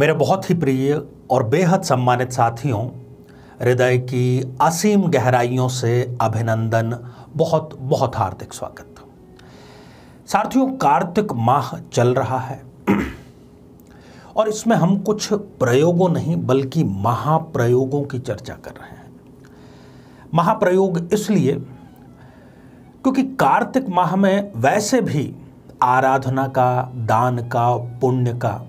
मेरे बहुत ही प्रिय और बेहद सम्मानित साथियों, हृदय की असीम गहराइयों से अभिनंदन, बहुत बहुत हार्दिक स्वागत। साथियों, कार्तिक माह चल रहा है और इसमें हम कुछ प्रयोगों नहीं बल्कि महाप्रयोगों की चर्चा कर रहे हैं। महाप्रयोग इसलिए क्योंकि कार्तिक माह में वैसे भी आराधना का, दान का, पुण्य का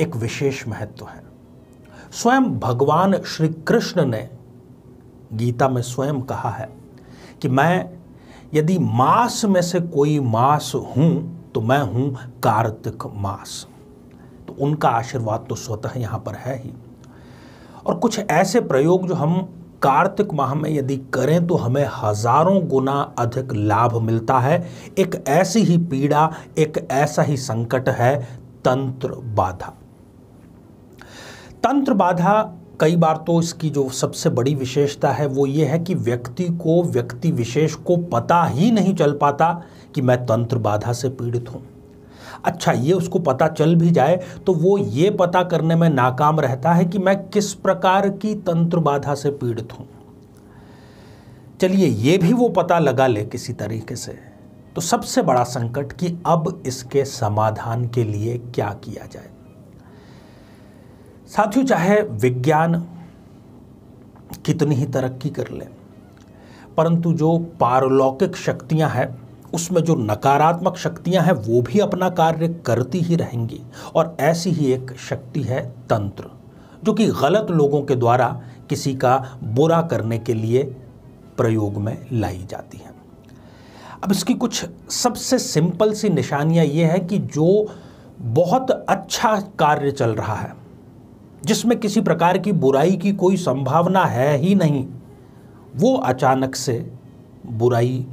एक विशेष महत्व है। स्वयं भगवान श्री कृष्ण ने गीता में स्वयं कहा है कि मैं यदि मास में से कोई मास हूं तो मैं हूं कार्तिक मास। तो उनका आशीर्वाद तो स्वतः यहां पर है ही। और कुछ ऐसे प्रयोग जो हम कार्तिक माह में यदि करें तो हमें हजारों गुना अधिक लाभ मिलता है। एक ऐसी ही पीड़ा, एक ऐसा ही संकट है तंत्र बाधा। तंत्र बाधा कई बार तो इसकी जो सबसे बड़ी विशेषता है वो ये है कि व्यक्ति विशेष को पता ही नहीं चल पाता कि मैं तंत्र बाधा से पीड़ित हूँ। अच्छा, ये उसको पता चल भी जाए तो वो ये पता करने में नाकाम रहता है कि मैं किस प्रकार की तंत्र बाधा से पीड़ित हूँ। चलिए, ये भी वो पता लगा ले किसी तरीके से, तो सबसे बड़ा संकट कि अब इसके समाधान के लिए क्या किया जाए। साथियों, चाहे विज्ञान कितनी ही तरक्की कर ले, परंतु जो पारलौकिक शक्तियां हैं उसमें जो नकारात्मक शक्तियां हैं वो भी अपना कार्य करती ही रहेंगी। और ऐसी ही एक शक्ति है तंत्र, जो कि गलत लोगों के द्वारा किसी का बुरा करने के लिए प्रयोग में लाई जाती है। अब इसकी कुछ सबसे सिंपल सी निशानियां ये है कि जो बहुत अच्छा कार्य चल रहा है, जिसमें किसी प्रकार की बुराई की कोई संभावना है ही नहीं, वो अचानक से बुराई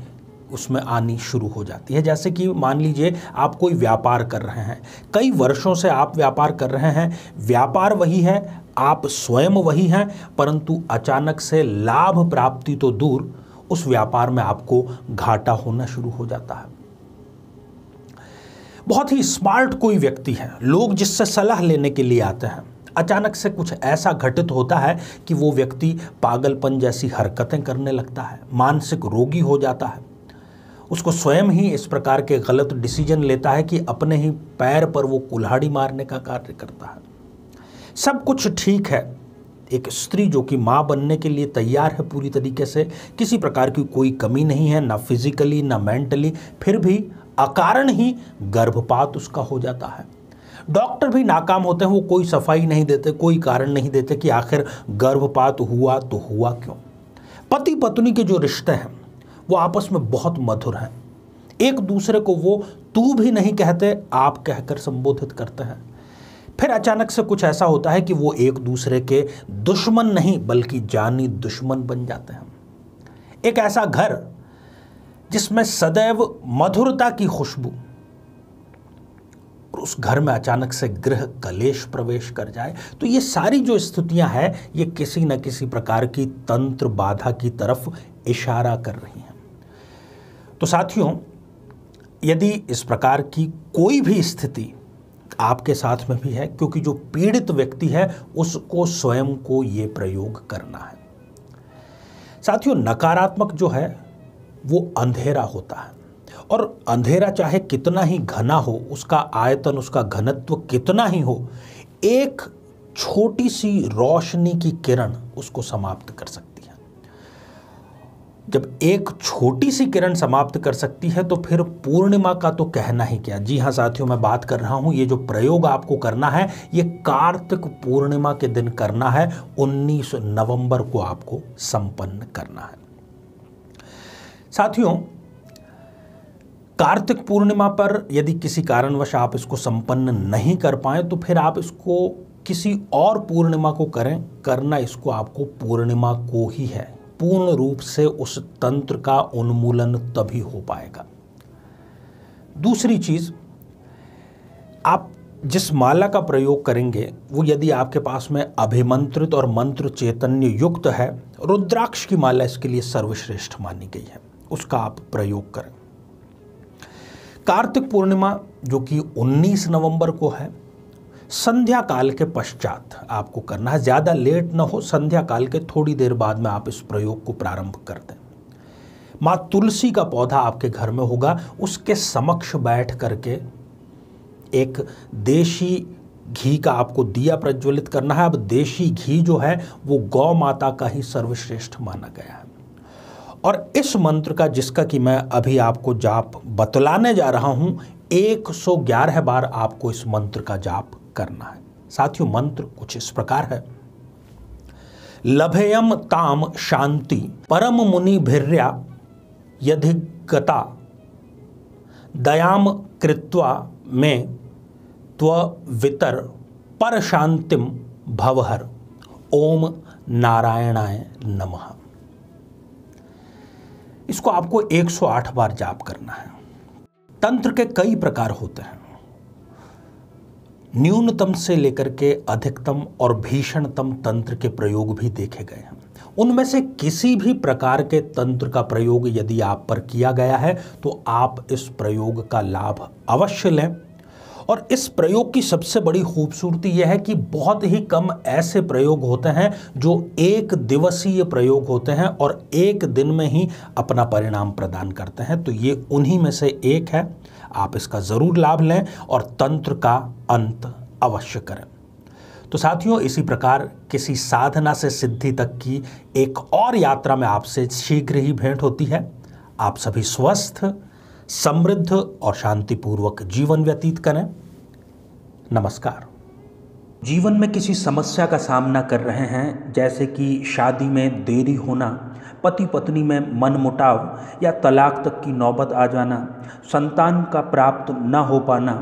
उसमें आनी शुरू हो जाती है। जैसे कि मान लीजिए आप कोई व्यापार कर रहे हैं, कई वर्षों से आप व्यापार कर रहे हैं, व्यापार वही है, आप स्वयं वही हैं, परंतु अचानक से लाभ प्राप्ति तो दूर, उस व्यापार में आपको घाटा होना शुरू हो जाता है। बहुत ही स्मार्ट कोई व्यक्ति है, लोग जिससे सलाह लेने के लिए आते हैं, अचानक से कुछ ऐसा घटित होता है कि वो व्यक्ति पागलपन जैसी हरकतें करने लगता है, मानसिक रोगी हो जाता है, उसको स्वयं ही इस प्रकार के गलत डिसीजन लेता है कि अपने ही पैर पर वो कुल्हाड़ी मारने का कार्य करता है। सब कुछ ठीक है, एक स्त्री जो कि माँ बनने के लिए तैयार है पूरी तरीके से, किसी प्रकार की कोई कमी नहीं है, ना फिजिकली ना मेंटली, फिर भी अकारण ही गर्भपात उसका हो जाता है। डॉक्टर भी नाकाम होते हैं, वो कोई सफाई नहीं देते, कोई कारण नहीं देते कि आखिर गर्भपात हुआ तो हुआ क्यों। पति पत्नी के जो रिश्ते हैं वो आपस में बहुत मधुर हैं, एक दूसरे को वो तू भी नहीं कहते, आप कहकर संबोधित करते हैं। फिर अचानक से कुछ ऐसा होता है कि वो एक दूसरे के दुश्मन नहीं बल्कि जानी दुश्मन बन जाते हैं। एक ऐसा घर जिसमें सदैव मधुरता की खुशबू, और उस घर में अचानक से गृह कलेश प्रवेश कर जाए, तो ये सारी जो स्थितियां हैं ये किसी न किसी प्रकार की तंत्र बाधा की तरफ इशारा कर रही हैं। तो साथियों, यदि इस प्रकार की कोई भी स्थिति आपके साथ में भी है, क्योंकि जो पीड़ित व्यक्ति है उसको स्वयं को ये प्रयोग करना है। साथियों, नकारात्मक जो है वो अंधेरा होता है, और अंधेरा चाहे कितना ही घना हो, उसका आयतन, उसका घनत्व कितना ही हो, एक छोटी सी रोशनी की किरण उसको समाप्त कर सकती है। जब एक छोटी सी किरण समाप्त कर सकती है तो फिर पूर्णिमा का तो कहना ही क्या। जी हाँ साथियों, मैं बात कर रहा हूँ, ये जो प्रयोग आपको करना है ये कार्तिक पूर्णिमा के दिन करना है। 19 नवंबर को आपको संपन्न करना है। साथियों, कार्तिक पूर्णिमा पर यदि किसी कारणवश आप इसको संपन्न नहीं कर पाएँ तो फिर आप इसको किसी और पूर्णिमा को करें। करना इसको आपको पूर्णिमा को ही है। पूर्ण रूप से उस तंत्र का उन्मूलन तभी हो पाएगा। दूसरी चीज, आप जिस माला का प्रयोग करेंगे वो यदि आपके पास में अभिमंत्रित और मंत्र चैतन्य युक्त है, रुद्राक्ष की माला इसके लिए सर्वश्रेष्ठ मानी गई है, उसका आप प्रयोग करें। कार्तिक पूर्णिमा जो कि 19 नवंबर को है, संध्या काल के पश्चात आपको करना है, ज़्यादा लेट ना हो, संध्या काल के थोड़ी देर बाद में आप इस प्रयोग को प्रारंभ कर दें। माँ तुलसी का पौधा आपके घर में होगा, उसके समक्ष बैठ करके एक देशी घी का आपको दिया प्रज्वलित करना है। अब देशी घी जो है वो गौ माता का ही सर्वश्रेष्ठ माना गया है। और इस मंत्र का, जिसका कि मैं अभी आपको जाप बतलाने जा रहा हूँ, 111 बार आपको इस मंत्र का जाप करना है। साथियों, मंत्र कुछ इस प्रकार है। लभेयम ताम शांति परम मुनि भिर्या यधिगता दयाम कृत्वा में त्व वितर पर शांतिम भवहर ओम नारायणाय नमः। इसको आपको 108 बार जाप करना है। तंत्र के कई प्रकार होते हैं, न्यूनतम से लेकर के अधिकतम और भीषणतम तंत्र के प्रयोग भी देखे गए हैं। उनमें से किसी भी प्रकार के तंत्र का प्रयोग यदि आप पर किया गया है तो आप इस प्रयोग का लाभ अवश्य लें। और इस प्रयोग की सबसे बड़ी खूबसूरती यह है कि बहुत ही कम ऐसे प्रयोग होते हैं जो एक दिवसीय प्रयोग होते हैं और एक दिन में ही अपना परिणाम प्रदान करते हैं। तो ये उन्हीं में से एक है। आप इसका ज़रूर लाभ लें और तंत्र का अंत अवश्य करें। तो साथियों, इसी प्रकार किसी साधना से सिद्धि तक की एक और यात्रा में आपसे शीघ्र ही भेंट होती है। आप सभी स्वस्थ, समृद्ध और शांतिपूर्वक जीवन व्यतीत करें। नमस्कार। जीवन में किसी समस्या का सामना कर रहे हैं, जैसे कि शादी में देरी होना, पति पत्नी में मनमुटाव या तलाक तक की नौबत आ जाना, संतान का प्राप्त न हो पाना,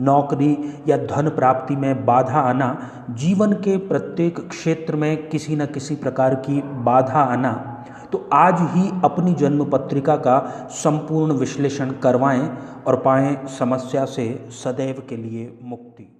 नौकरी या धन प्राप्ति में बाधा आना, जीवन के प्रत्येक क्षेत्र में किसी न किसी प्रकार की बाधा आना, तो आज ही अपनी जन्म पत्रिका का संपूर्ण विश्लेषण करवाएं और पाएं समस्या से सदैव के लिए मुक्ति।